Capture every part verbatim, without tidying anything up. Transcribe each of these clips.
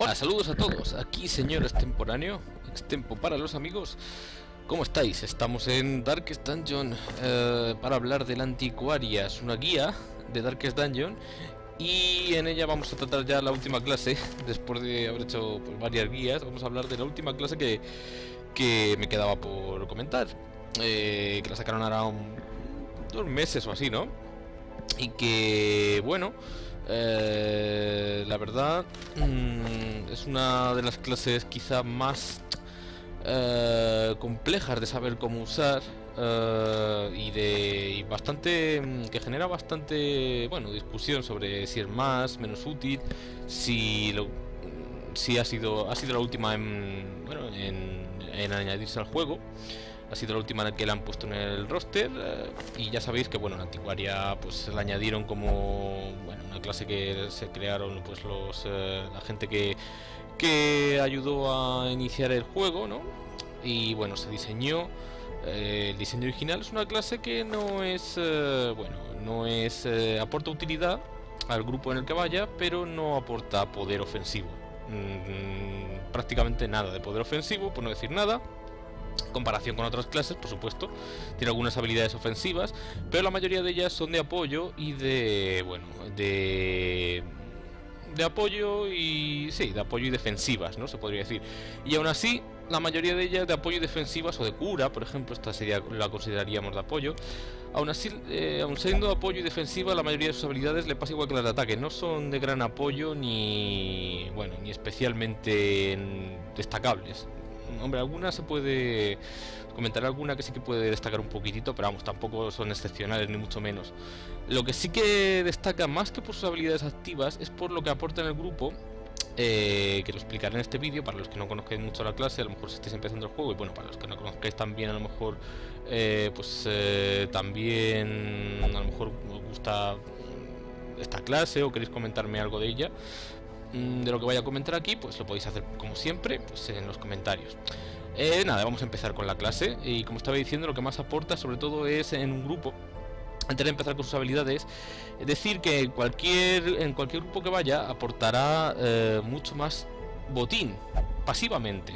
Hola, saludos a todos, aquí señor extemporáneo, extempo para los amigos. ¿Cómo estáis? Estamos en Darkest Dungeon eh, para hablar del Anticuaria. Es una guía de Darkest Dungeon y en ella vamos a tratar ya la última clase. Después de haber hecho pues, varias guías, vamos a hablar de la última clase que, que me quedaba por comentar, eh, que la sacaron ahora un, dos meses o así, ¿no? Y que, bueno, eh, la verdad mmm, es una de las clases quizá más eh, complejas de saber cómo usar, eh, y de y bastante que genera bastante, bueno, discusión sobre si es más, menos útil, si lo, si ha sido ha sido la última en, bueno, en, en añadirse al juego. Ha sido la última que la han puesto en el roster, eh, y ya sabéis que, bueno, la Anticuaria pues la añadieron como, bueno, una clase que se crearon pues los eh, la gente que, que ayudó a iniciar el juego, ¿no? Y bueno, se diseñó, eh, el diseño original es una clase que no es, eh, bueno, no es, eh, aporta utilidad al grupo en el que vaya, pero no aporta poder ofensivo, mm, prácticamente nada de poder ofensivo, por no decir nada. Comparación con otras clases, por supuesto, tiene algunas habilidades ofensivas, pero la mayoría de ellas son de apoyo y de, bueno, de de apoyo y sí, de apoyo y defensivas, ¿no? Se podría decir. Y aún así, la mayoría de ellas de apoyo y defensivas o de cura, por ejemplo, esta sería la consideraríamos de apoyo. Aún así, eh, aún siendo apoyo y defensiva, la mayoría de sus habilidades le pasa igual que las de ataque, no son de gran apoyo ni, bueno, ni especialmente destacables. Hombre, alguna se puede comentar, alguna que sí que puede destacar un poquitito, pero vamos, tampoco son excepcionales, ni mucho menos. Lo que sí que destaca más que por sus habilidades activas es por lo que aporta en el grupo, eh, que lo explicaré en este vídeo, para los que no conozcáis mucho la clase, a lo mejor si estáis empezando el juego, y bueno, para los que no conozcáis también, a lo mejor, eh, pues eh, también, a lo mejor os gusta esta clase o queréis comentarme algo de ella, de lo que vaya a comentar aquí, pues lo podéis hacer como siempre, pues en los comentarios. Eh, nada, vamos a empezar con la clase. Y como estaba diciendo, lo que más aporta sobre todo es en un grupo. Antes de empezar con sus habilidades, es decir, que cualquier, en cualquier grupo que vaya aportará eh, mucho más botín pasivamente.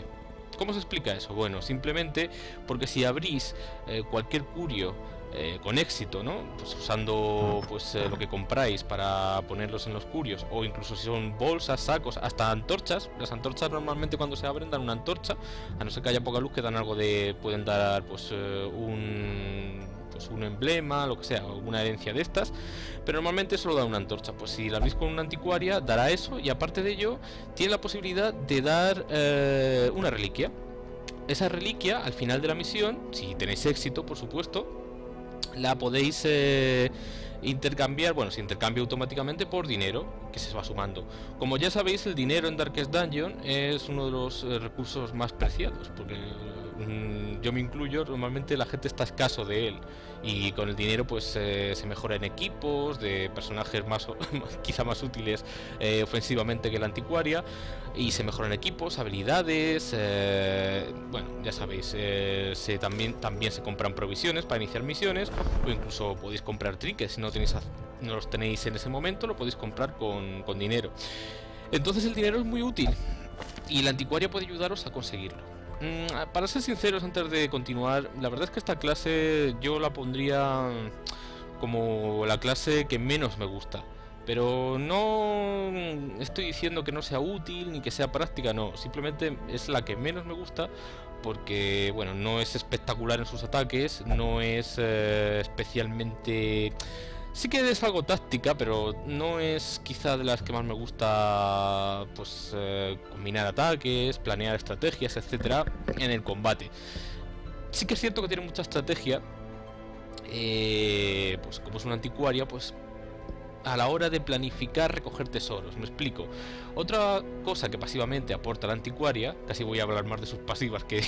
¿Cómo se explica eso? Bueno, simplemente porque si abrís eh, cualquier curio Eh, con éxito, ¿no? Pues usando pues eh, lo que compráis para ponerlos en los curios, o incluso si son bolsas, sacos, hasta antorchas. Las antorchas normalmente cuando se abren dan una antorcha, a no ser que haya poca luz, que dan algo de, pueden dar pues eh, un pues un emblema, lo que sea, alguna herencia de estas, pero normalmente solo da una antorcha. Pues si la abrís con una anticuaria dará eso, y aparte de ello tiene la posibilidad de dar eh, una reliquia. Esa reliquia al final de la misión, si tenéis éxito por supuesto, la podéis eh, intercambiar, bueno, se intercambia automáticamente por dinero que se va sumando. Como ya sabéis, el dinero en Darkest Dungeon es uno de los eh, recursos más preciados, porque eh, yo me incluyo, normalmente la gente está escaso de él, y con el dinero pues eh, se mejora en equipos de personajes más quizá más útiles eh, ofensivamente que la anticuaria, y se mejoran equipos, habilidades, eh, bueno, ya sabéis, eh, se, también, también se compran provisiones para iniciar misiones, o incluso podéis comprar triques, si no tenéis, no los tenéis en ese momento, lo podéis comprar con, con dinero. Entonces el dinero es muy útil y la anticuaria puede ayudaros a conseguirlo. Para ser sinceros, antes de continuar, la verdad es que esta clase yo la pondría como la clase que menos me gusta, pero no estoy diciendo que no sea útil ni que sea práctica, no, simplemente es la que menos me gusta porque, bueno, no es espectacular en sus ataques, no es eh, especialmente... Sí que es algo táctica, pero no es quizá de las que más me gusta, pues eh, combinar ataques, planear estrategias, etcétera, en el combate. Sí que es cierto que tiene mucha estrategia, eh, pues como es una anticuaria, pues a la hora de planificar, recoger tesoros, me explico. Otra cosa que pasivamente aporta la anticuaria, casi voy a hablar más de sus pasivas que,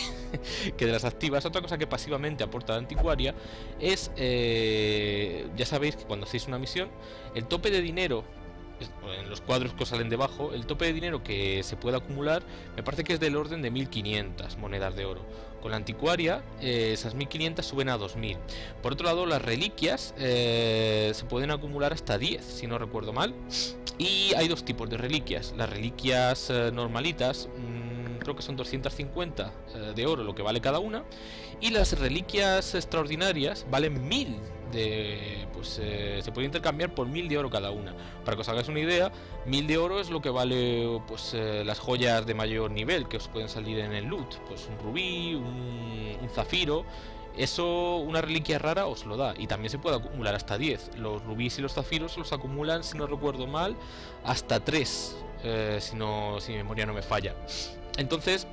que de las activas. Otra cosa que pasivamente aporta la anticuaria es, eh, ya sabéis que cuando hacéis una misión, el tope de dinero en los cuadros que os salen debajo, el tope de dinero que se puede acumular me parece que es del orden de mil quinientas monedas de oro. Con la anticuaria eh, esas mil quinientas suben a dos mil. Por otro lado, las reliquias eh, se pueden acumular hasta diez, si no recuerdo mal. Y hay dos tipos de reliquias. Las reliquias eh, normalitas, mmm, creo que son doscientas cincuenta eh, de oro lo que vale cada una. Y las reliquias extraordinarias valen mil. De, pues eh, se puede intercambiar por mil de oro cada una. Para que os hagáis una idea, mil de oro es lo que vale pues eh, las joyas de mayor nivel que os pueden salir en el loot, pues un rubí, un, un zafiro. Eso, una reliquia rara os lo da, y también se puede acumular hasta diez. Los rubíes y los zafiros los acumulan, si no recuerdo mal, hasta tres, eh, si, no, si mi memoria no me falla. Entonces,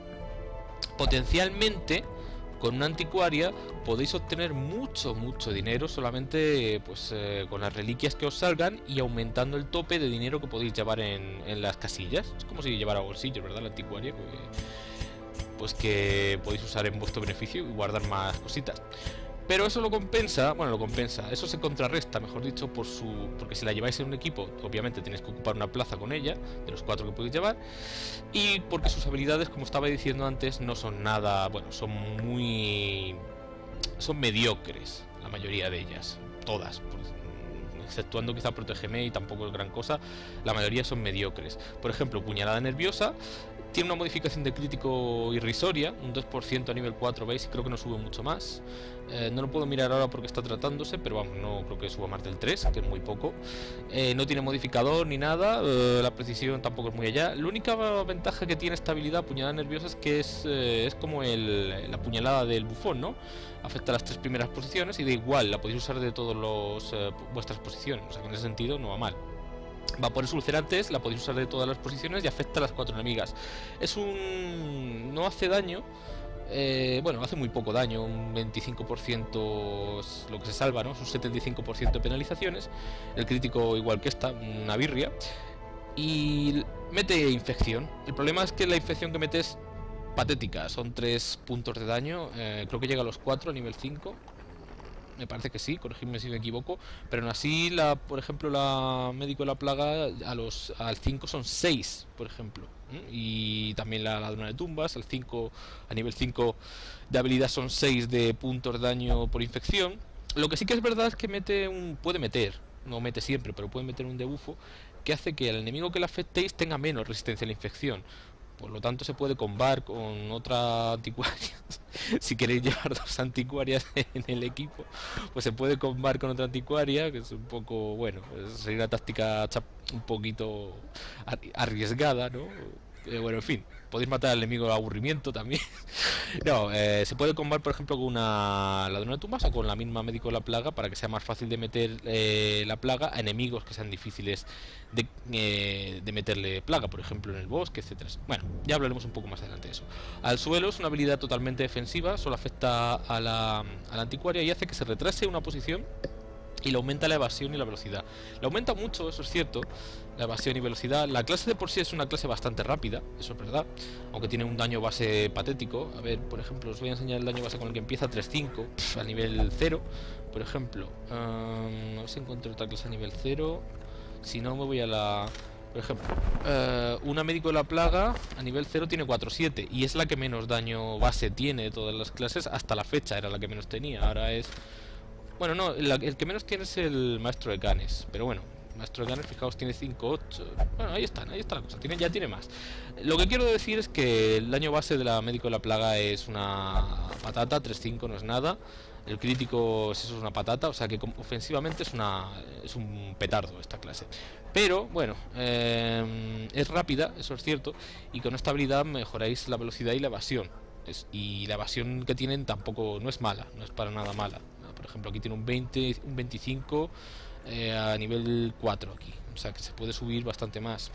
potencialmente, con una anticuaria podéis obtener mucho, mucho dinero solamente pues eh, con las reliquias que os salgan y aumentando el tope de dinero que podéis llevar en, en las casillas. Es como si llevara bolsillos, ¿verdad? La anticuaria, pues, pues que podéis usar en vuestro beneficio y guardar más cositas. Pero eso lo compensa, bueno, lo compensa, eso se contrarresta, mejor dicho, por su, porque si la lleváis en un equipo, obviamente tenéis que ocupar una plaza con ella, de los cuatro que podéis llevar, y porque sus habilidades, como estaba diciendo antes, no son nada, bueno, son muy, son mediocres, la mayoría de ellas, todas, pues, exceptuando quizá Protégeme y tampoco es gran cosa, la mayoría son mediocres. Por ejemplo, Puñalada Nerviosa tiene una modificación de crítico irrisoria, un dos por ciento a nivel cuatro, veis, y creo que no sube mucho más. Eh, no lo puedo mirar ahora porque está tratándose, pero vamos, no creo que suba más del tres, que es muy poco. Eh, no tiene modificador ni nada, eh, la precisión tampoco es muy allá. La única ventaja que tiene esta habilidad, Puñalada Nerviosa, es que es, eh, es como el, la puñalada del bufón, ¿no? Afecta a las tres primeras posiciones y da igual, la podéis usar de todos los eh, vuestras posiciones, o sea que en ese sentido no va mal. Vapores Ulcerantes la podéis usar de todas las posiciones y afecta a las cuatro enemigas. Es un... no hace daño. Eh, bueno, hace muy poco daño, un veinticinco por ciento es lo que se salva, ¿no? Es un setenta y cinco por ciento de penalizaciones. El crítico igual que esta, una birria. Y mete infección. El problema es que la infección que mete es patética. Son tres puntos de daño. Eh, creo que llega a los cuatro a nivel cinco. Me parece que sí, corregidme si me equivoco, pero aún así, la, por ejemplo, la Médico de la Plaga a los, al cinco son seis, por ejemplo, ¿eh? Y también la Ladrona de Tumbas, al cinco, a nivel cinco de habilidad son seis de puntos de daño por infección. Lo que sí que es verdad es que mete un, puede meter, no mete siempre, pero puede meter un debufo que hace que al enemigo que le afectéis tenga menos resistencia a la infección. Por lo tanto, se puede combar con otra anticuaria. Si queréis llevar dos anticuarias en el equipo, pues se puede combar con otra anticuaria, que es un poco, bueno, sería una táctica un poquito arriesgada, ¿no? Eh, bueno, en fin, podéis matar al enemigo de aburrimiento también. No, eh, se puede combar, por ejemplo, con una Ladrona de Tumbas o con la misma Médico de la Plaga para que sea más fácil de meter eh, la plaga a enemigos que sean difíciles de, eh, de meterle plaga, por ejemplo, en el bosque, etcétera. Bueno, ya hablaremos un poco más adelante de eso. Al suelo es una habilidad totalmente defensiva, solo afecta a la, a la anticuaria y hace que se retrase una posición. Y le aumenta la evasión y la velocidad. Le aumenta mucho, eso es cierto, la evasión y velocidad. La clase de por sí es una clase bastante rápida, eso es verdad, aunque tiene un daño base patético. A ver, por ejemplo, os voy a enseñar el daño base con el que empieza, tres cinco, al nivel cero. Por ejemplo, um, no sé si encuentro otra clase a nivel cero. Si no, me voy a la... Por ejemplo, uh, una Médico de la Plaga a nivel cero tiene cuatro siete y es la que menos daño base tiene de todas las clases. Hasta la fecha era la que menos tenía, ahora es... Bueno, no, la, el que menos tiene es el Maestro de Canes, pero bueno, Maestro de Canes, fijaos, tiene cinco ocho. Bueno, ahí están, ahí está la cosa, tiene, ya tiene más. Lo que quiero decir es que el daño base de la Médico de la Plaga es una patata, tres cinco no es nada. El crítico es eso, es una patata, o sea que ofensivamente es una es un petardo esta clase. Pero bueno, eh, es rápida, eso es cierto, y con esta habilidad mejoráis la velocidad y la evasión. Es, y la evasión que tienen tampoco no es mala, no es para nada mala. Por ejemplo, aquí tiene un veinte, un veinticinco eh, a nivel cuatro aquí. O sea que se puede subir bastante más.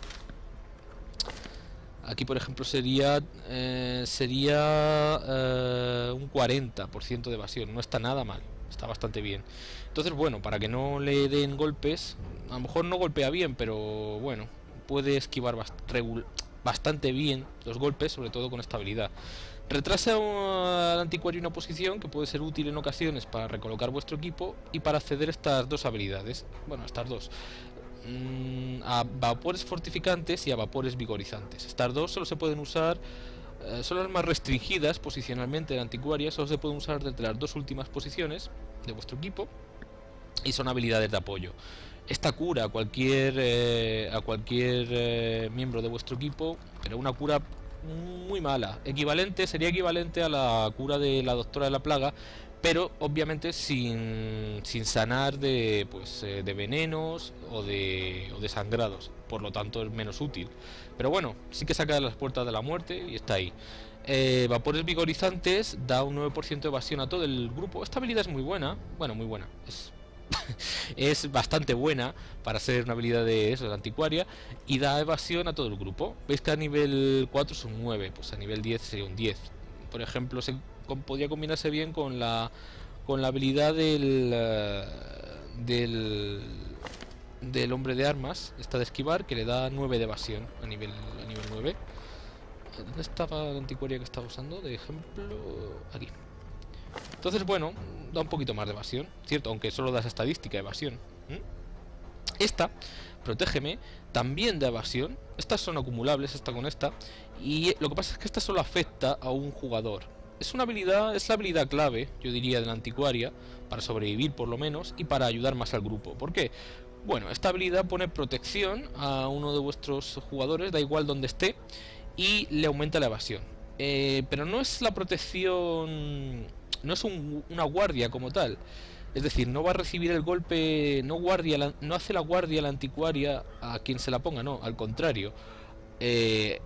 Aquí, por ejemplo, sería eh, sería eh, un cuarenta por ciento de evasión. No está nada mal, está bastante bien. Entonces, bueno, para que no le den golpes, a lo mejor no golpea bien, pero bueno, puede esquivar bast bastante bien los golpes, sobre todo con esta habilidad. Retrasa al anticuario una posición que puede ser útil en ocasiones para recolocar vuestro equipo y para acceder a estas dos habilidades. Bueno, estas dos. mmm, a vapores fortificantes y a vapores vigorizantes. Estas dos solo se pueden usar, eh, son las más restringidas posicionalmente de Anticuaria, solo se pueden usar desde las dos últimas posiciones de vuestro equipo y son habilidades de apoyo. Esta cura a cualquier, eh, a cualquier eh, miembro de vuestro equipo, pero una cura muy mala, equivalente, sería equivalente a la cura de la Doctora de la Plaga, pero obviamente sin, sin sanar de, pues, eh, de venenos o de, o de sangrados, por lo tanto es menos útil, pero bueno, sí que saca de las puertas de la muerte y está ahí. Eh, vapores vigorizantes, da un nueve por ciento de evasión a todo el grupo. Esta habilidad es muy buena, bueno, muy buena, es... es bastante buena para ser una habilidad de eso, de Anticuaria, y da evasión a todo el grupo. Veis que a nivel cuatro es un nueve, pues a nivel diez sería un diez. Por ejemplo, se con, podría combinarse bien con la con la habilidad del del del hombre de armas, esta de esquivar, que le da nueve de evasión a nivel a nivel nueve. ¿Dónde estaba la Anticuaria que estaba usando? De ejemplo, aquí. Entonces, bueno, da un poquito más de evasión, ¿cierto? Aunque solo da esa estadística, evasión. ¿Mm? Esta, protégeme, también da evasión. Estas son acumulables, esta con esta. Y lo que pasa es que esta solo afecta a un jugador. Es una habilidad, es la habilidad clave, yo diría, de la Anticuaria, para sobrevivir por lo menos y para ayudar más al grupo. ¿Por qué? Bueno, esta habilidad pone protección a uno de vuestros jugadores, da igual donde esté, y le aumenta la evasión. Eh, pero no es la protección... No es un, una guardia como tal. Es decir, no va a recibir el golpe. No guardia la, no hace la guardia la Anticuaria a quien se la ponga, no, al contrario. Eh,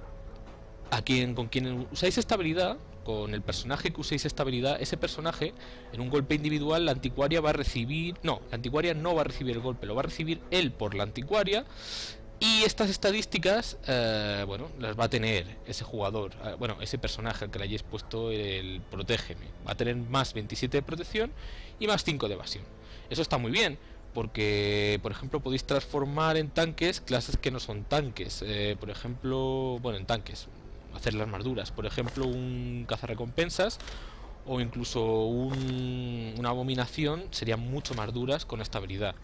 a quien, con quien usáis esta habilidad, con el personaje que uséis esta habilidad, ese personaje, en un golpe individual, la Anticuaria va a recibir. No, la Anticuaria no va a recibir el golpe, lo va a recibir él por la Anticuaria. Y estas estadísticas, eh, bueno, las va a tener ese jugador, eh, bueno, ese personaje al que le hayáis puesto el protégeme. Va a tener más veintisiete de protección y más cinco de evasión. Eso está muy bien, porque, por ejemplo, podéis transformar en tanques clases que no son tanques. Eh, por ejemplo, bueno, en tanques, hacer las más duras. Por ejemplo, un cazarrecompensas o incluso un, una abominación serían mucho más duras con esta habilidad.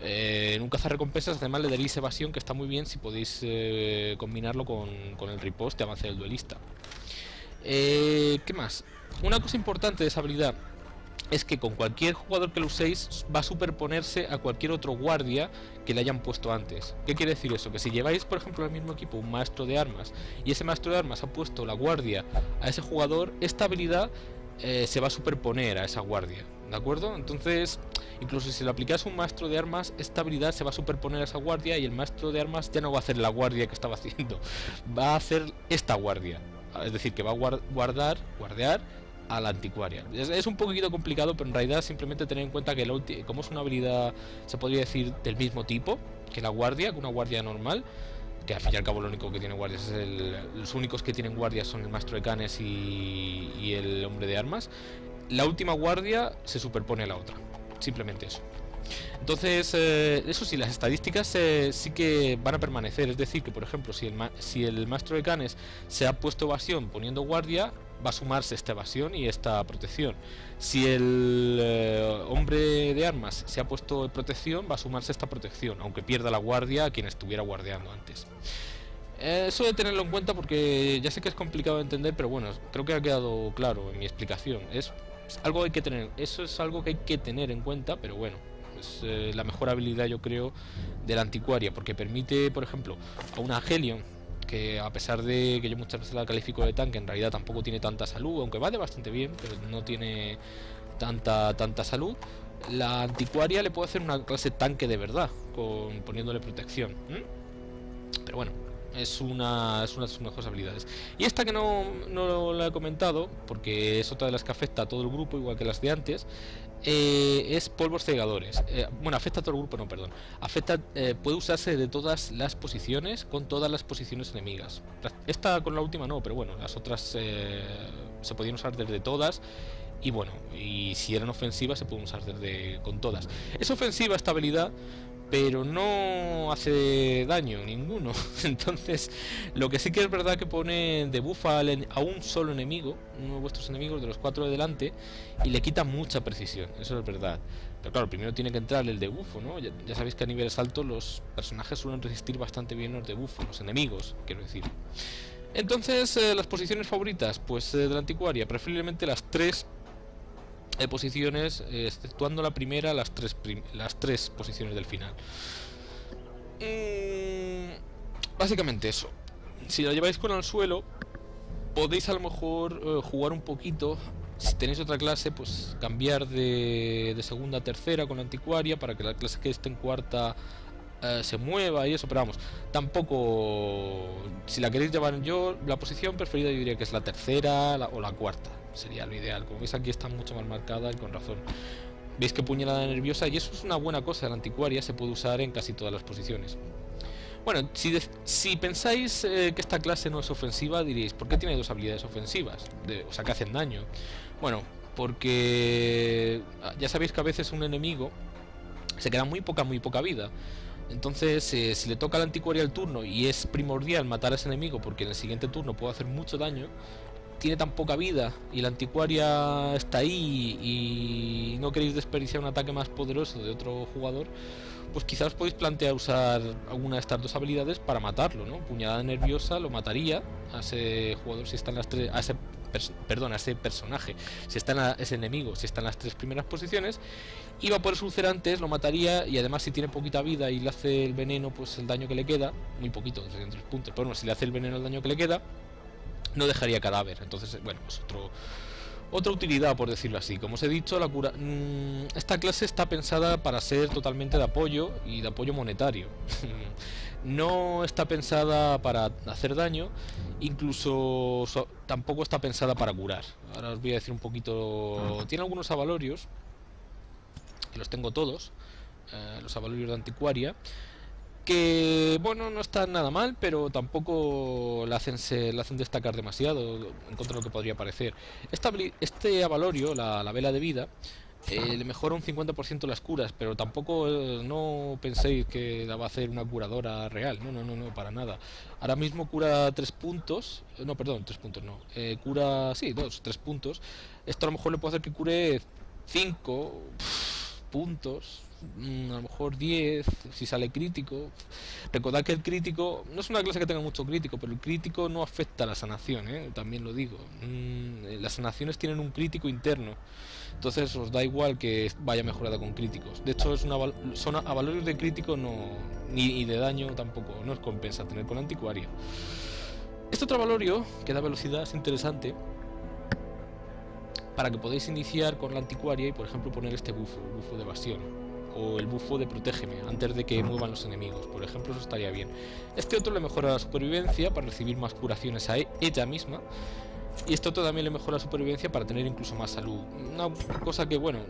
Eh, en un cazarrecompensas además le daréis evasión, que está muy bien si podéis eh, combinarlo con, con el riposte de avance del duelista. Eh, ¿Qué más? Una cosa importante de esa habilidad es que con cualquier jugador que lo uséis va a superponerse a cualquier otro guardia que le hayan puesto antes. ¿Qué quiere decir eso? Que si lleváis, por ejemplo, al mismo equipo un maestro de armas y ese maestro de armas ha puesto la guardia a ese jugador, esta habilidad eh, se va a superponer a esa guardia. ¿De acuerdo? Entonces, incluso si lo aplicas a un maestro de armas, esta habilidad se va a superponer a esa guardia y el maestro de armas ya no va a hacer la guardia que estaba haciendo, va a hacer esta guardia. Es decir, que va a guardar, guardear a la Anticuaria. Es, es un poquito complicado, pero en realidad simplemente tener en cuenta que la ulti, como es una habilidad, se podría decir, del mismo tipo que la guardia, que una guardia normal, que al fin y al cabo lo único que tiene guardias es el, los únicos que tienen guardias son el maestro de canes y, y el hombre de armas. La última guardia se superpone a la otra, simplemente eso. Entonces, eh, eso sí, las estadísticas eh, sí que van a permanecer. Es decir, que por ejemplo, si el, ma si el maestro de canes se ha puesto evasión poniendo guardia, va a sumarse esta evasión y esta protección. Si el eh, hombre de armas se ha puesto protección, va a sumarse esta protección, aunque pierda la guardia a quien estuviera guardeando antes. Eso de tenerlo en cuenta, porque ya sé que es complicado de entender, pero bueno, creo que ha quedado claro en mi explicación. Es algo que hay que tener, eso es algo que hay que tener en cuenta, pero bueno, es eh, la mejor habilidad, yo creo, de la Anticuaria, porque permite, por ejemplo, a una Helion, que a pesar de que yo muchas veces la califico de tanque, en realidad tampoco tiene tanta salud, aunque vale bastante bien, pero no tiene tanta tanta salud. La Anticuaria le puede hacer una clase tanque de verdad, con poniéndole protección. ¿Mm? Pero bueno, Es una, es una de sus mejores habilidades. Y esta que no, no la he comentado, porque es otra de las que afecta a todo el grupo, igual que las de antes, eh, es polvos cegadores. Eh, bueno, afecta a todo el grupo, no, perdón. Afecta, eh, puede usarse de todas las posiciones, con todas las posiciones enemigas. Esta con la última no, pero bueno, las otras eh, se podían usar desde todas. Y bueno, y si eran ofensivas se pueden usar desde con todas. Es ofensiva esta habilidad, pero no hace daño ninguno. Entonces, lo que sí que es verdad que pone de bufa a un solo enemigo, uno de vuestros enemigos de los cuatro de delante, y le quita mucha precisión, eso es verdad. Pero claro, primero tiene que entrar el debufo, ¿no? Ya, ya sabéis que a niveles altos los personajes suelen resistir bastante bien los debufos, los enemigos, quiero decir. Entonces, eh, las posiciones favoritas, pues eh, de la Anticuaria, preferiblemente las tres de posiciones, exceptuando la primera, las tres, prim las tres posiciones del final. Mm, básicamente eso. Si la lleváis con al suelo, podéis a lo mejor eh, jugar un poquito. Si tenéis otra clase, pues cambiar de, de segunda a tercera con la Anticuaria para que la clase que esté en cuarta eh, se mueva y eso. Pero vamos, tampoco... Si la queréis llevar, yo la posición preferida yo diría que es la tercera la, o la cuarta. Sería lo ideal. Como veis, aquí está mucho más marcada y con razón. Veis que puñalada nerviosa, y eso es una buena cosa. La Anticuaria se puede usar en casi todas las posiciones. Bueno, si, de, si pensáis eh, que esta clase no es ofensiva, diréis, ¿por qué tiene dos habilidades ofensivas? De, o sea, que hacen daño. Bueno, porque ya sabéis que a veces un enemigo se queda muy poca, muy poca vida. Entonces, eh, si le toca a la Anticuaria el turno y es primordial matar a ese enemigo porque en el siguiente turno puede hacer mucho daño, tiene tan poca vida y la Anticuaria está ahí y no queréis desperdiciar un ataque más poderoso de otro jugador, pues quizás os podéis plantear usar alguna de estas dos habilidades para matarlo, ¿no? Puñalada nerviosa lo mataría a ese jugador si están las tres, a ese, perdón, a ese personaje, si está en la, ese enemigo, si está en las tres primeras posiciones. Y vapores ulcerantes lo mataría, y además si tiene poquita vida y le hace el veneno, pues el daño que le queda, muy poquito, tres puntos, pero bueno, si le hace el veneno el daño que le queda, no dejaría cadáver. Entonces, bueno, es otro, otra utilidad, por decirlo así. Como os he dicho, la cura... Esta clase está pensada para ser totalmente de apoyo y de apoyo monetario. No está pensada para hacer daño, incluso tampoco está pensada para curar. Ahora os voy a decir un poquito... Tiene algunos avalorios, que los tengo todos, eh, los avalorios de Anticuaria, que bueno, no está nada mal, pero tampoco la hacen, se, la hacen destacar demasiado en contra de lo que podría parecer. Esta, este avalorio, la, la vela de vida, eh, le mejora un cincuenta por ciento las curas, pero tampoco eh, no penséis que la va a hacer una curadora real, no, no, no, no, para nada. Ahora mismo cura tres puntos, no, perdón, tres puntos no, eh, cura, sí, dos, tres puntos. Esto a lo mejor le puede hacer que cure cinco puntos, a lo mejor diez, si sale crítico. Recordad que el crítico no es una clase que tenga mucho crítico, pero el crítico no afecta a la sanación, ¿eh? También lo digo. Mm, las sanaciones tienen un crítico interno, entonces os da igual que vaya mejorada con críticos. De hecho, es una, son a valores de crítico no, ni y de daño tampoco, no os compensa tener con la Anticuaria. Este otro valorio que da velocidad es interesante para que podáis iniciar con la Anticuaria y por ejemplo poner este bufo, bufo de evasión, o el bufo de protégeme antes de que muevan los enemigos, por ejemplo. Eso estaría bien. Este otro le mejora la supervivencia para recibir más curaciones a ella misma, y este otro también le mejora la supervivencia para tener incluso más salud. Una cosa que, bueno,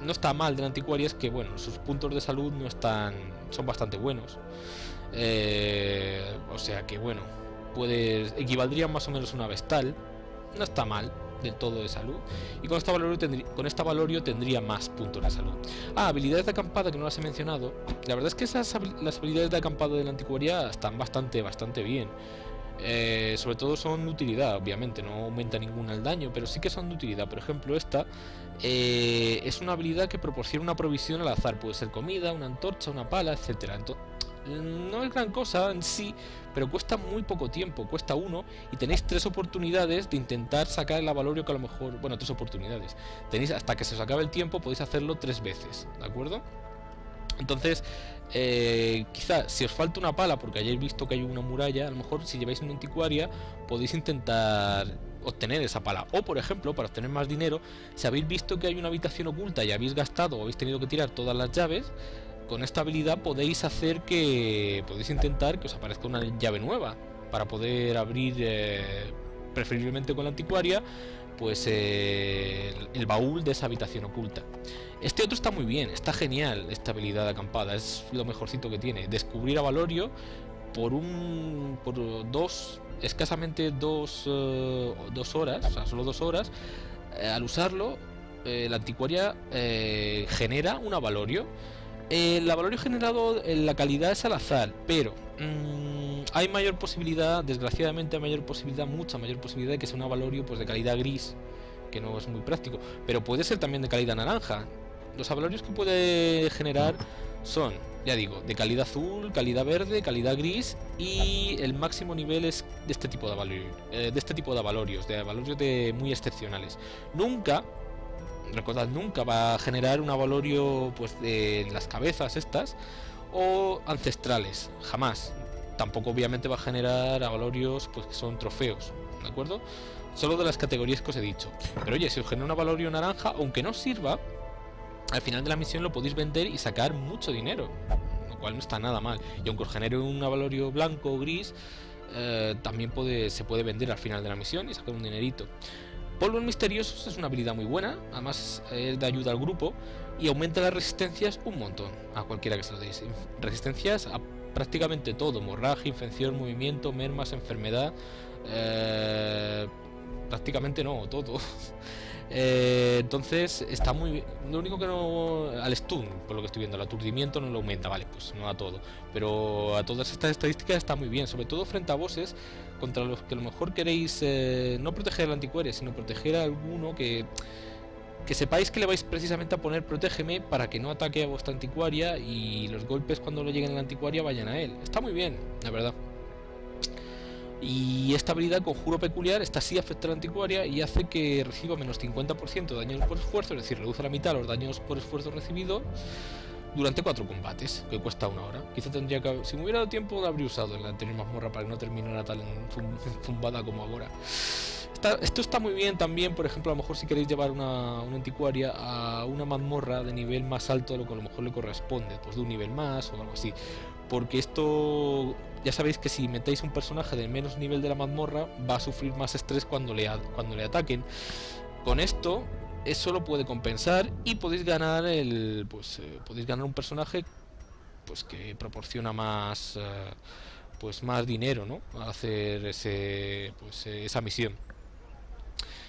no está mal de la Anticuaria es que, bueno, sus puntos de salud no están, son bastante buenos, eh, o sea que, bueno, puedes, equivaldría más o menos a una vestal, no está mal del todo de salud, y con esta valorio tendría, con esta valorio tendría más puntos de salud. Ah, habilidades de acampada, que no las he mencionado. La verdad es que esas las habilidades de acampada de la Anticuaria están bastante bastante bien, eh, sobre todo son de utilidad. Obviamente no aumenta ningún el daño, pero sí que son de utilidad. Por ejemplo, esta eh, es una habilidad que proporciona una provisión al azar, puede ser comida, una antorcha, una pala, etcétera. Entonces, no es gran cosa en sí, pero cuesta muy poco tiempo, cuesta uno, y tenéis tres oportunidades de intentar sacar el avalorio, que a lo mejor, bueno, tres oportunidades tenéis hasta que se os acabe el tiempo, podéis hacerlo tres veces, ¿de acuerdo? Entonces, eh, quizás si os falta una pala porque hayáis visto que hay una muralla, a lo mejor si lleváis una Anticuaria podéis intentar obtener esa pala. O por ejemplo, para obtener más dinero, si habéis visto que hay una habitación oculta y habéis gastado o habéis tenido que tirar todas las llaves, con esta habilidad podéis hacer que... podéis intentar que os aparezca una llave nueva para poder abrir, eh, preferiblemente con la Anticuaria, pues eh, el, el baúl de esa habitación oculta. Este otro está muy bien, está genial. Esta habilidad de acampada es lo mejorcito que tiene. Descubrir a Valorio por un... por dos... escasamente dos... Eh, dos horas, o sea, solo dos horas, eh, al usarlo, eh, la Anticuaria eh, genera un avalorio. El abalorio generado, la calidad es al azar, pero mmm, hay mayor posibilidad, desgraciadamente hay mayor posibilidad, mucha mayor posibilidad de que sea un abalorio pues de calidad gris, que no es muy práctico, pero puede ser también de calidad naranja. Los abalorios que puede generar son, ya digo, de calidad azul, calidad verde, calidad gris, y el máximo nivel es de este tipo de abalorios, eh, de este tipo de abalorios, de abalorios de muy excepcionales. Nunca... Recordad, nunca va a generar un avalorio pues de las cabezas estas o ancestrales, jamás. Tampoco obviamente va a generar avalorios pues que son trofeos, ¿de acuerdo? Solo de las categorías que os he dicho. Pero oye, si os genera un avalorio naranja, aunque no os sirva, al final de la misión lo podéis vender y sacar mucho dinero, lo cual no está nada mal. Y aunque os genere un avalorio blanco o gris, eh, también puede, se puede vender al final de la misión y sacar un dinerito. Polvos misteriosos es una habilidad muy buena, además es de ayuda al grupo y aumenta las resistencias un montón, a cualquiera que se lo deis. Resistencias a prácticamente todo: hemorragia, infección, movimiento, mermas, enfermedad, eh, prácticamente no, todo. Eh, entonces está muy bien. Lo único que no, al stun, por lo que estoy viendo, el aturdimiento no lo aumenta, vale, pues no a todo, pero a todas estas estadísticas está muy bien, sobre todo frente a bosses contra los que a lo mejor queréis eh, no proteger al anticuaria, sino proteger a alguno que, que sepáis que le vais precisamente a poner protégeme para que no ataque a vuestra anticuaria y los golpes cuando lo lleguen a la anticuaria vayan a él. Está muy bien, la verdad. Y esta habilidad, conjuro peculiar, esta sí afecta a la anticuaria y hace que reciba menos cincuenta por ciento de daños por esfuerzo, es decir, reduce a la mitad los daños por esfuerzo recibidos durante cuatro combates, que cuesta una hora. Quizá tendría que, si me hubiera dado tiempo, la habría usado en la anterior mazmorra para que no terminara tan zumbada como ahora. Está, esto está muy bien también, por ejemplo, a lo mejor si queréis llevar una, una anticuaria a una mazmorra de nivel más alto de lo que a lo mejor le corresponde, pues de un nivel más o algo así. Porque esto, ya sabéis que si metéis un personaje del menos nivel de la mazmorra, va a sufrir más estrés cuando le, cuando le ataquen. Con esto, eso lo puede compensar y podéis ganar el, pues eh, podéis ganar un personaje, pues que proporciona más, eh, pues más dinero, ¿no? Al hacer ese, pues eh, esa misión.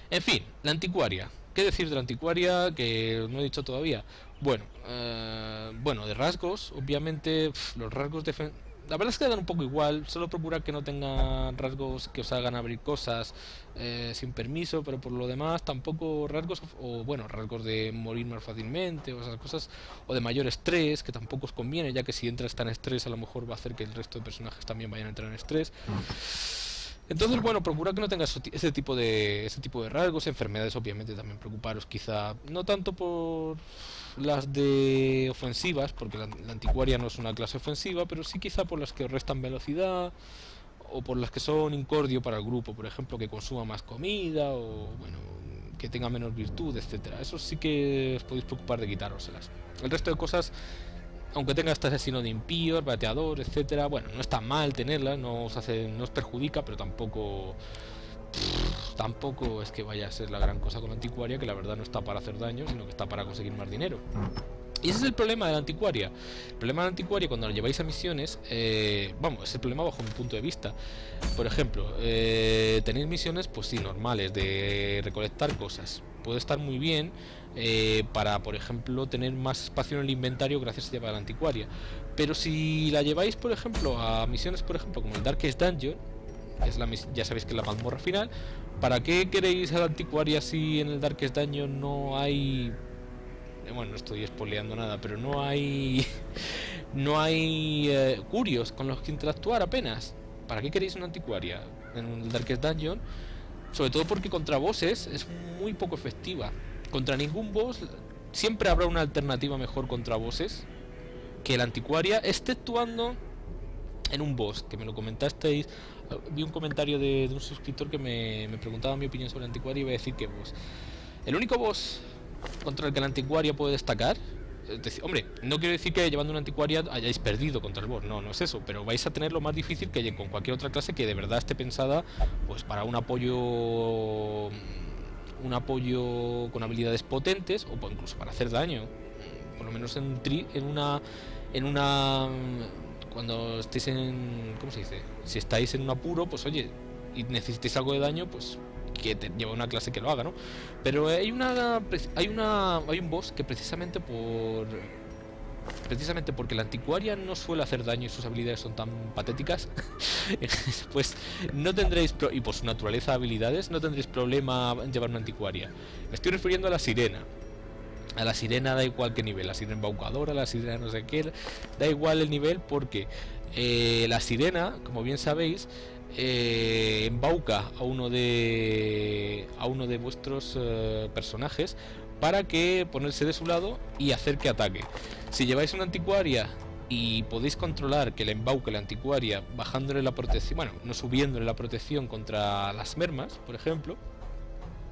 En fin, la anticuaria. ¿Qué decir de la anticuaria que no he dicho todavía? Bueno, eh, bueno, de rasgos, obviamente, pff, los rasgos de... La verdad es que dan un poco igual, solo procurar que no tengan rasgos que os hagan abrir cosas eh, sin permiso, pero por lo demás tampoco rasgos, o bueno, rasgos de morir más fácilmente, o esas cosas, o de mayor estrés, que tampoco os conviene, ya que si entras tan estrés a lo mejor va a hacer que el resto de personajes también vayan a entrar en estrés. Entonces, bueno, procurad que no tengas ese tipo de ese tipo de rasgos. Enfermedades, obviamente, también preocuparos, quizá no tanto por las de ofensivas, porque la, la anticuaria no es una clase ofensiva, pero sí quizá por las que restan velocidad o por las que son incordio para el grupo, por ejemplo, que consuma más comida o, bueno, que tenga menos virtud, etcétera. Eso sí que os podéis preocupar de quitároslas. El resto de cosas, aunque tenga este asesino de impíos, bateador, etcétera, bueno, no está mal tenerla, no os hace, no os perjudica, pero tampoco pff, tampoco es que vaya a ser la gran cosa con la anticuaria, que la verdad no está para hacer daño, sino que está para conseguir más dinero. Y ese es el problema de la anticuaria. El problema de la anticuaria cuando lo lleváis a misiones, eh, vamos, es el problema bajo mi punto de vista. Por ejemplo, eh, tenéis misiones, pues sí, normales, de recolectar cosas. Puede estar muy bien eh, para, por ejemplo, tener más espacio en el inventario gracias a llevar a la anticuaria. Pero si la lleváis, por ejemplo, a misiones, por ejemplo, como el Darkest Dungeon, que es la, ya sabéis que es la mazmorra final, ¿para qué queréis a la anticuaria si en el Darkest Dungeon no hay... Bueno, no estoy spoileando nada, pero no hay no hay eh, curios con los que interactuar apenas. ¿Para qué queréis una anticuaria en el Darkest Dungeon? Sobre todo porque contra bosses es muy poco efectiva. Contra ningún boss siempre habrá una alternativa mejor contra bosses que la anticuaria, exceptuando en un boss, que me lo comentasteis. Vi un comentario de, de un suscriptor que me, me preguntaba mi opinión sobre la anticuaria y iba a decir que boss. El único boss contra el que la anticuaria puede destacar, es decir, hombre, no quiero decir que llevando una anticuaria hayáis perdido contra el boss, no, no es eso, pero vais a tener lo más difícil que con cualquier otra clase que de verdad esté pensada pues para un apoyo un apoyo con habilidades potentes o pues, incluso para hacer daño, por lo menos en, un tri, en una en una cuando estéis en, ¿cómo se dice? Si estáis en un apuro, pues oye, y necesitéis algo de daño, pues que te lleva una clase que lo haga, ¿no? Pero hay una hay una hay un boss que precisamente por precisamente porque la anticuaria no suele hacer daño y sus habilidades son tan patéticas, pues no tendréis, pro y por su naturaleza habilidades, no tendréis problema en llevar una anticuaria. Me estoy refiriendo a la sirena. A la sirena da igual qué nivel, la sirena embaucadora, la sirena no sé qué, da igual el nivel porque eh, la sirena, como bien sabéis, eh, embauca a uno de a uno de vuestros eh, personajes para que ponerse de su lado y hacer que ataque. Si lleváis una anticuaria y podéis controlar que le embauque la anticuaria bajándole la protección, bueno, no subiéndole la protección contra las mermas, por ejemplo.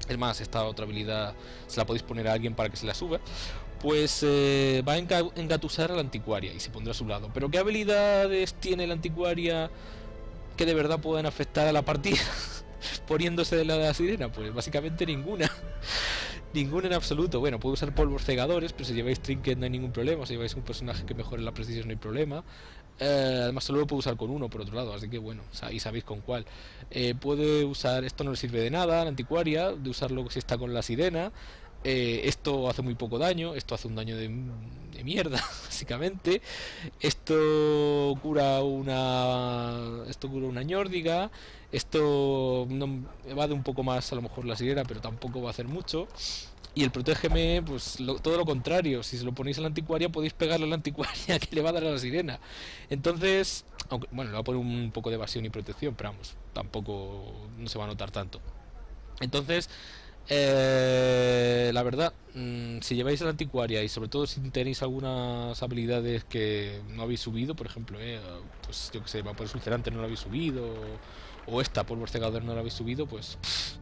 Es más, esta otra habilidad se la podéis poner a alguien para que se la suba. Pues eh, va a engatusar a la anticuaria y se pondrá a su lado. Pero ¿qué habilidades tiene la anticuaria que de verdad puedan afectar a la partida poniéndose del lado de la sirena? Pues básicamente ninguna. Ninguna en absoluto. Bueno, puede usar polvos cegadores, pero si lleváis trinket no hay ningún problema. Si lleváis un personaje que mejore la precisión no hay problema. Eh, además solo lo puedo usar con uno por otro lado, así que bueno, y sabéis con cuál. Eh, puede usar, esto no le sirve de nada, la anticuaria, de usarlo si está con la sirena. Eh, esto hace muy poco daño, esto hace un daño de, de mierda, básicamente. Esto cura una. Esto cura una ñórdiga. Esto no, evade un poco más a lo mejor la sirena, pero tampoco va a hacer mucho. Y el protégeme, pues lo, todo lo contrario. Si se lo ponéis a la anticuaria, podéis pegarle a la anticuaria que le va a dar a la sirena. Entonces, aunque, bueno, le va a poner un poco de evasión y protección, pero vamos, tampoco no se va a notar tanto. Entonces, eh, la verdad, mmm, si lleváis a la anticuaria y sobre todo si tenéis algunas habilidades que no habéis subido, por ejemplo, eh, pues yo que sé, vapores ulcerantes no lo habéis subido, o esta, polvo cegador no lo habéis subido, pues pff,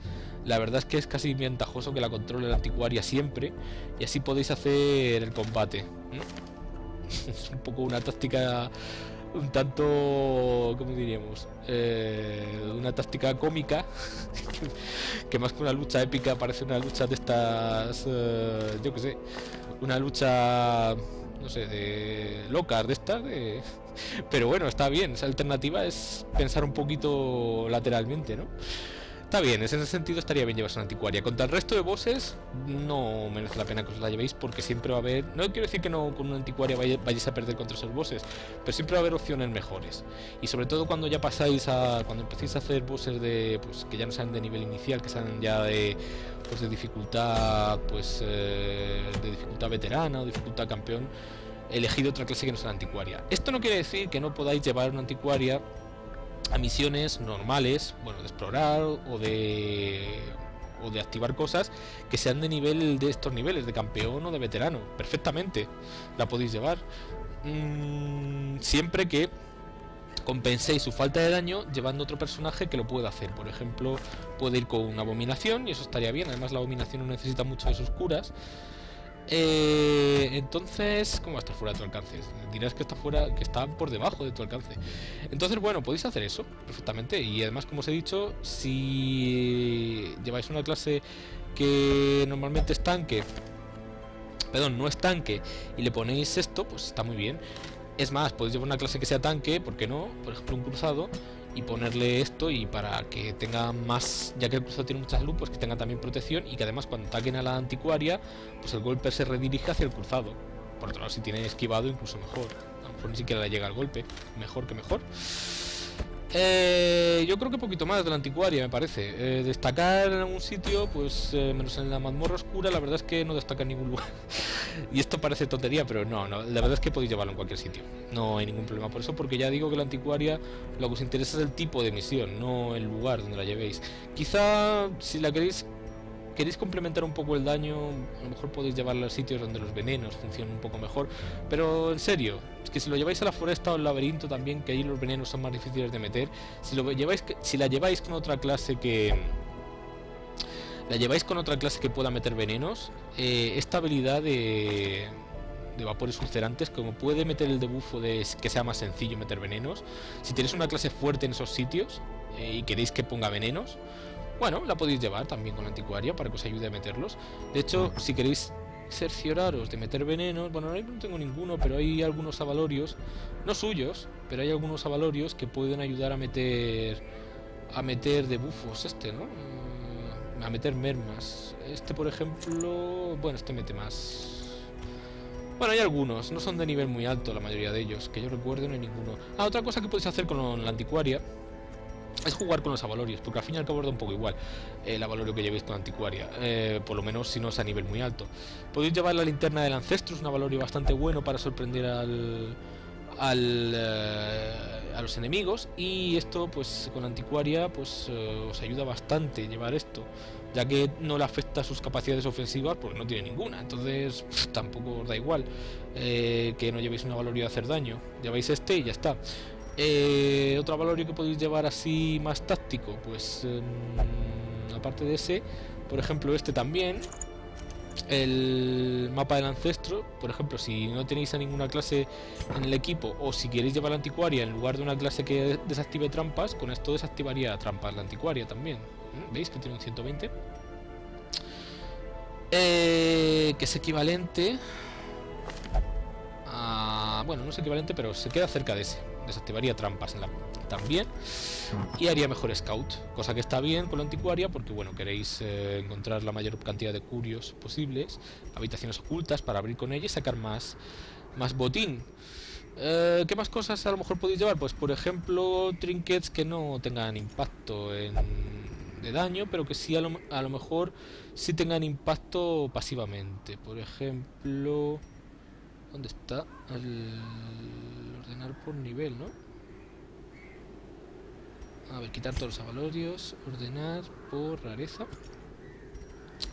la verdad es que es casi ventajoso que la controle la anticuaria siempre y así podéis hacer el combate. Es un poco una táctica un tanto, ¿cómo diríamos? Eh, una táctica cómica que, que más que una lucha épica parece una lucha de estas, eh, yo que sé, una lucha, no sé, de locas de estas, de... pero bueno, está bien, esa alternativa es pensar un poquito lateralmente, ¿no? Está bien, en ese sentido estaría bien llevarse una anticuaria. Contra el resto de bosses no merece la pena que os la llevéis porque siempre va a haber... No quiero decir que no con una anticuaria vayáis a perder contra esos bosses, pero siempre va a haber opciones mejores. Y sobre todo cuando ya pasáis a... Cuando empecéis a hacer bosses de... Pues que ya no sean de nivel inicial, que sean ya de... Pues de dificultad... Pues eh, de dificultad veterana o dificultad campeón. Elegid otra clase que no sea la anticuaria. Esto no quiere decir que no podáis llevar una anticuaria a misiones normales, bueno, de explorar o de o de activar cosas que sean de nivel de estos niveles, de campeón o de veterano, perfectamente la podéis llevar, mm, siempre que compenséis su falta de daño llevando otro personaje que lo pueda hacer. Por ejemplo, puede ir con una abominación y eso estaría bien, además la abominación no necesita mucho de sus curas. Eh, entonces, ¿cómo va a estar fuera de tu alcance? Dirás que está fuera, que está por debajo de tu alcance. Entonces, bueno, podéis hacer eso perfectamente. Y además, como os he dicho, si lleváis una clase que normalmente es tanque, perdón, no es tanque, y le ponéis esto, pues está muy bien. Es más, podéis llevar una clase que sea tanque, ¿por qué no? Por ejemplo, un cruzado, y ponerle esto, y para que tenga más, ya que el cruzado tiene muchas luz, pues que tenga también protección, y que además cuando ataquen a la anticuaria, pues el golpe se redirige hacia el cruzado. Por otro lado, si tiene esquivado, incluso mejor. A lo mejor ni siquiera le llega el golpe. Mejor que mejor. Eh, yo creo que poquito más de la anticuaria, me parece. Eh, destacar en algún sitio, pues eh, menos en la mazmorra oscura, la verdad es que no destaca en ningún lugar. Y esto parece tontería, pero no, no, la verdad es que podéis llevarlo en cualquier sitio. No hay ningún problema por eso, porque ya digo que la anticuaria lo que os interesa es el tipo de misión, no el lugar donde la llevéis. Quizá si la queréis... Queréis complementar un poco el daño, a lo mejor podéis llevarlo a sitios donde los venenos funcionan un poco mejor, pero en serio, es que si lo lleváis a la foresta o al laberinto también, que ahí los venenos son más difíciles de meter, si lo lleváis, si la lleváis con otra clase que la lleváis con otra clase que pueda meter venenos, eh, esta habilidad de de vapores ulcerantes, como puede meter el debufo de que sea más sencillo meter venenos, si tenéis una clase fuerte en esos sitios eh, y queréis que ponga venenos, bueno, la podéis llevar también con la anticuaria para que os ayude a meterlos. De hecho, si queréis cercioraros de meter venenos, bueno, ahora no tengo ninguno, pero hay algunos avalorios, no suyos, pero hay algunos avalorios que pueden ayudar a meter a meter debufos, este, ¿no? A meter mermas. Este, por ejemplo, bueno, este mete más. Bueno, hay algunos, no son de nivel muy alto la mayoría de ellos, que yo recuerdo no hay ninguno. Ah, otra cosa que podéis hacer con la anticuaria es jugar con los avalorios, porque al fin y al cabo da un poco igual el avalorio que llevéis con anticuaria, eh, por lo menos si no es a nivel muy alto. Podéis llevar la linterna del ancestro, es un avalorio bastante bueno para sorprender al, al, eh, a los enemigos, y esto pues con anticuaria pues eh, os ayuda bastante llevar esto, ya que no le afecta sus capacidades ofensivas porque no tiene ninguna, entonces pff, tampoco os da igual eh, que no llevéis una valoría de hacer daño, lleváis este y ya está. Eh, otro valorio que podéis llevar así más táctico, pues eh, aparte de ese, por ejemplo este también, el mapa del ancestro, por ejemplo, si no tenéis a ninguna clase en el equipo o si queréis llevar la anticuaria en lugar de una clase que desactive trampas, con esto desactivaría trampas la anticuaria también. ¿Veis que tiene un ciento veinte? Eh, que es equivalente a... bueno, no es equivalente, pero se queda cerca de ese. Desactivaría trampas en la... también, y haría mejor scout, cosa que está bien con la anticuaria porque bueno, queréis eh, encontrar la mayor cantidad de curios posibles, habitaciones ocultas para abrir con ella y sacar más, más botín. Eh, ¿Qué más cosas a lo mejor podéis llevar? Pues por ejemplo trinkets que no tengan impacto en... de daño, pero que sí a lo, a lo mejor sí tengan impacto pasivamente. Por ejemplo, ¿dónde está? El ordenar por nivel, ¿no? A ver, quitar todos los avalorios, ordenar por rareza.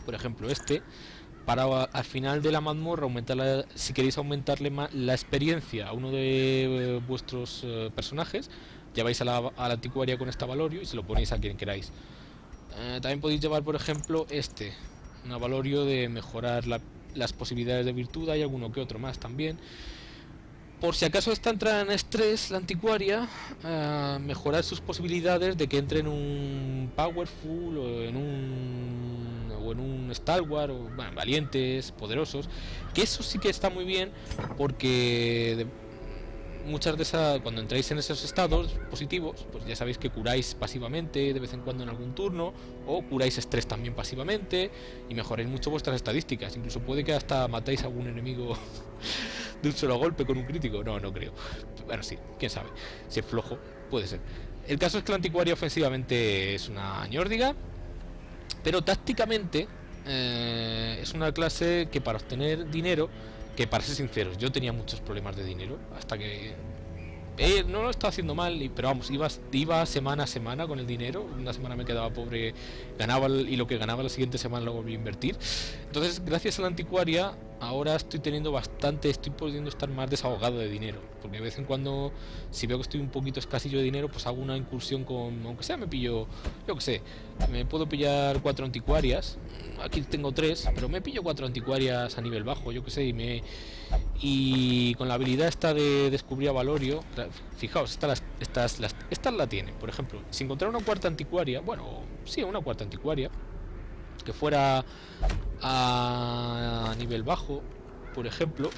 Por ejemplo, este, para al final de la mazmorra, aumentar la, si queréis aumentarle más la experiencia a uno de eh, vuestros eh, personajes, lleváis a la, a la anticuaria con este avalorio y se lo ponéis a quien queráis. Eh, también podéis llevar, por ejemplo, este, un avalorio de mejorar la, las posibilidades de virtud, hay alguno que otro más también. Por si acaso esta entra en estrés, la anticuaria, eh, mejorar sus posibilidades de que entre en un powerful o en un, o en un stalwart, o bueno, valientes, poderosos, que eso sí que está muy bien porque... de, muchas de esas, cuando entráis en esos estados positivos, pues ya sabéis que curáis pasivamente de vez en cuando en algún turno, o curáis estrés también pasivamente, y mejoráis mucho vuestras estadísticas. Incluso puede que hasta matáis a algún enemigo de un solo golpe con un crítico. No, no creo. Bueno, sí, quién sabe. Si es flojo, puede ser. El caso es que la anticuaria ofensivamente es una ñórdiga, pero tácticamente eh, es una clase que para obtener dinero... que para ser sinceros, yo tenía muchos problemas de dinero hasta que... Eh, no lo estaba haciendo mal, pero vamos, iba, iba semana a semana con el dinero. Una semana me quedaba pobre, ganaba y lo que ganaba la siguiente semana lo volví a invertir. Entonces, gracias a la anticuaria, ahora estoy teniendo bastante, estoy pudiendo estar más desahogado de dinero. Porque de vez en cuando, si veo que estoy un poquito escasillo de dinero, pues hago una incursión con... aunque sea me pillo, yo que sé, me puedo pillar cuatro anticuarias. Aquí tengo tres, pero me pillo cuatro anticuarias a nivel bajo, yo que sé, y me... y con la habilidad esta de descubrir a Valorio, fijaos, esta, las, estas, las, estas la tienen, por ejemplo, si encontrar una cuarta anticuaria, bueno, sí, una cuarta anticuaria, que fuera a nivel bajo, por ejemplo,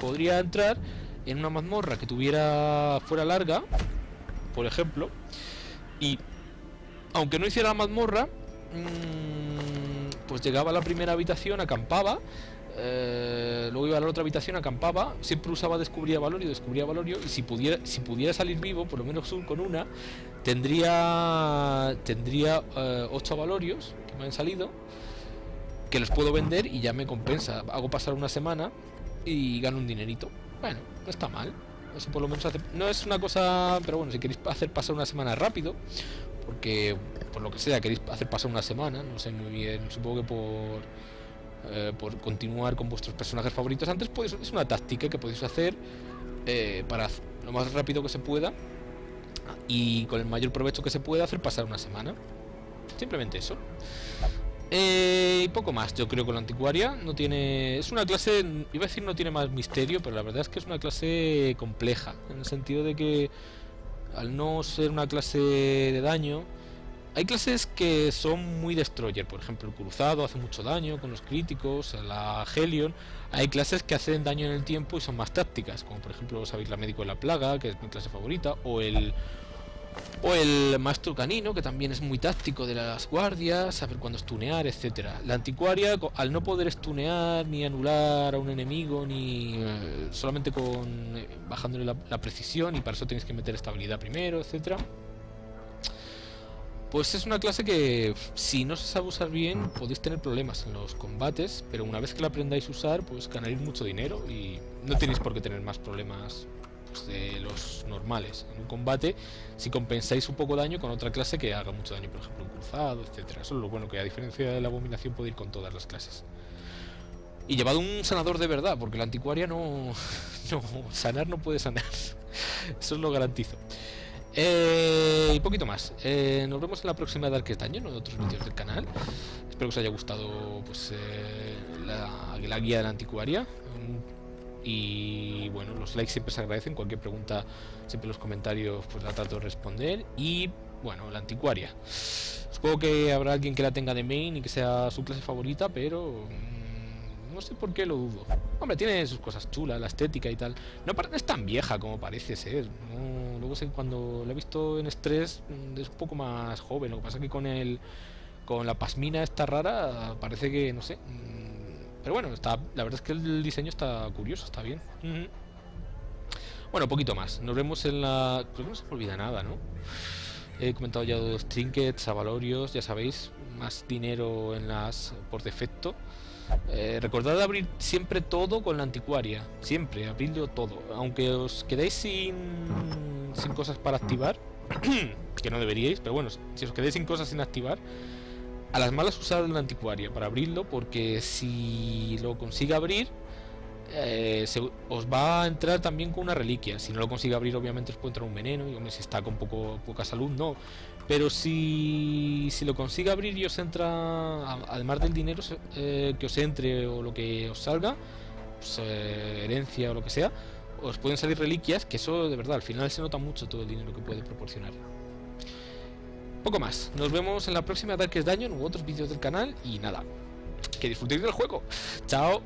podría entrar en una mazmorra que tuviera fuera larga, por ejemplo, y aunque no hiciera la mazmorra, pues llegaba a la primera habitación, acampaba, Eh, luego iba a la otra habitación, acampaba, siempre usaba descubría valorio, descubría valorio, y si pudiera, si pudiera salir vivo, por lo menos con una, tendría tendría eh, ocho valorios que me han salido, que los puedo vender y ya me compensa. Hago pasar una semana y gano un dinerito. Bueno, no está mal. Eso por lo menos hace, no es una cosa, pero bueno, si queréis hacer pasar una semana rápido, porque por lo que sea queréis hacer pasar una semana, no sé muy bien, supongo que por... Eh, por continuar con vuestros personajes favoritos antes, pues es una táctica que podéis hacer eh, para lo más rápido que se pueda y con el mayor provecho que se pueda hacer pasar una semana, simplemente eso. Eh, y poco más, yo creo que la anticuaria no tiene... es una clase, iba a decir no tiene más misterio, pero la verdad es que es una clase compleja, en el sentido de que al no ser una clase de daño, hay clases que son muy destroyer, por ejemplo el cruzado hace mucho daño con los críticos, la Helion. Hay clases que hacen daño en el tiempo y son más tácticas, como por ejemplo sabéis la Médico de la Plaga, que es mi clase favorita, o el O el maestro canino, que también es muy táctico de las guardias, saber cuándo stunear, etcétera. La anticuaria, al no poder stunear ni anular a un enemigo, ni eh, solamente con eh, bajándole la, la precisión, y para eso tenéis que meter estabilidad primero, etcétera. Pues es una clase que, si no se sabe usar bien, podéis tener problemas en los combates, pero una vez que la aprendáis a usar, pues ganaréis mucho dinero y no tenéis por qué tener más problemas de los normales en un combate, si compensáis un poco daño con otra clase que haga mucho daño, por ejemplo un cruzado, etcétera. Eso es lo bueno, que a diferencia de la abominación puede ir con todas las clases. Y llevad un sanador de verdad, porque la anticuaria no, no sanar no puede sanar, eso os lo garantizo. Eh, y poquito más. Eh, nos vemos en la próxima Darkest Dungeon o de otros vídeos del canal. Espero que os haya gustado, pues, eh, la, la guía de la anticuaria. Y bueno, los likes siempre se agradecen, cualquier pregunta, siempre en los comentarios pues la trato de responder. Y bueno, la anticuaria, supongo que habrá alguien que la tenga de main y que sea su clase favorita, pero mmm, no sé por qué lo dudo. Hombre, tiene sus cosas chulas, la estética y tal. No es tan vieja como parece ser, no, luego sé, cuando la he visto en estrés es un poco más joven. Lo que pasa es que con el con la pasmina esta rara parece que, no sé. Pero bueno, está, la verdad es que el diseño está curioso, está bien. Uh-huh. Bueno, poquito más. Nos vemos en la... Creo que no se me olvida nada, ¿no? He comentado ya dos trinkets, avalorios, ya sabéis. Más dinero en las por defecto. Eh, recordad abrir siempre todo con la anticuaria. Siempre, abridlo todo. Aunque os quedéis sin, sin cosas para activar, que no deberíais, pero bueno, si os quedáis sin cosas sin activar, a las malas usad la anticuaria para abrirlo, porque si lo consigue abrir, eh, se, os va a entrar también con una reliquia. Si no lo consigue abrir, obviamente os puede entrar un veneno, y hombre, si está con poco, poca salud, no. Pero si, si lo consigue abrir y os entra, además del dinero eh, que os entre o lo que os salga, pues, eh, herencia o lo que sea, os pueden salir reliquias, que eso de verdad, al final se nota mucho todo el dinero que puede proporcionar. Poco más, nos vemos en la próxima Darkest Dungeon u otros vídeos del canal y nada, que disfrutéis del juego. Chao.